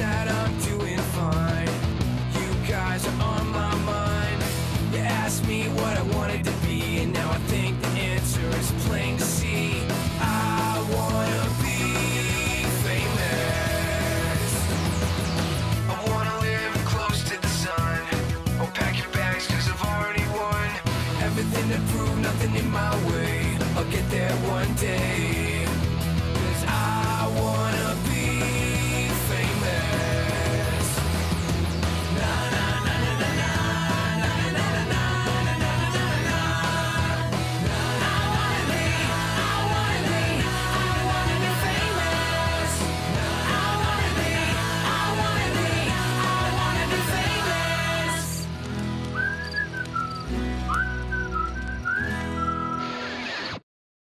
Dad, I'm doing fine. You guys are on my mind. You asked me what I wanted to be, and now I think the answer is plain to see. I wanna be famous. I wanna live close to the sun. I'll pack your bags cause I've already won. Everything to prove, nothing in my way. I'll get there one day.